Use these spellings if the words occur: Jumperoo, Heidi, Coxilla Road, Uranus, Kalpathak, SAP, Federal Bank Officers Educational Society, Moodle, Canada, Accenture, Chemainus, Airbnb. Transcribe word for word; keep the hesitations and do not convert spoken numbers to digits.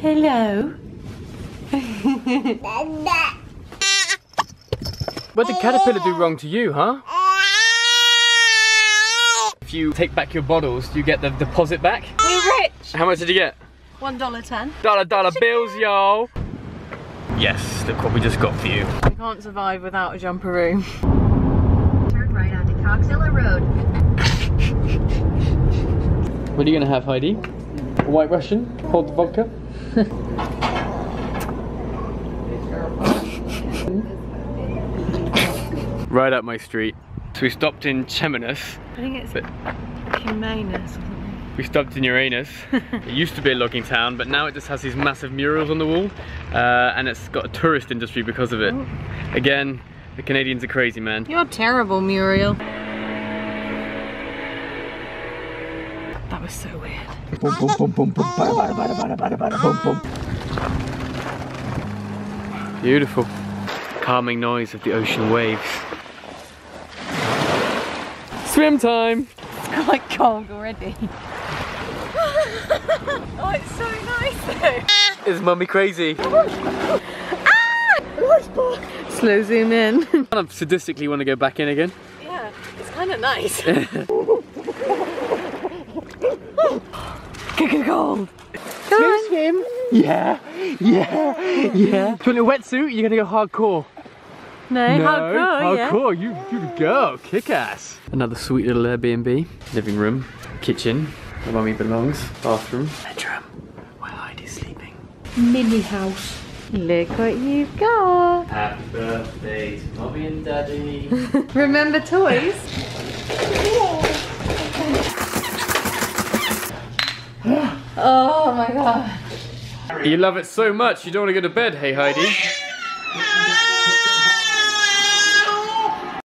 Hello. What did Caterpillar do wrong to you, huh? If you take back your bottles, do you get the deposit back? We're rich! How much did you get? One dollar ten. Dollar dollar bills, yo! Yes, look what we just got for you. We can't survive without a jumperoo. Turn right onto Coxilla Road. What are you gonna have, Heidi? A White Russian? Hold the vodka? Right up my street. So we stopped in Chemainus. I think it's Chemainus or something. We stopped in Uranus. It used to be a logging town, but now it just has these massive murals on the wall. Uh, and it's got a tourist industry because of it. Oh. Again, the Canadians are crazy, man. You're terrible, Muriel. That was so weird. Beautiful. Calming noise of the ocean waves. Swim time! It's quite cold already. Oh, it's so nice though. Is mummy crazy? Ah! Slow zoom in. I kind of sadistically want to go back in again. Yeah, it's kind of nice. Kick a gold. Can I swim? Yeah, yeah, yeah. Do you want a wetsuit? You're gonna go hardcore. No, no, hardcore, hardcore. Yeah. You, you go, kick ass. Another sweet little Airbnb. Living room, kitchen, where mummy belongs, bathroom, bedroom, where Heidi's sleeping. Mini house. Look what you've got. Happy birthday to mummy and daddy. Remember toys? Oh my god. You love it so much, you don't want to go to bed, hey Heidi?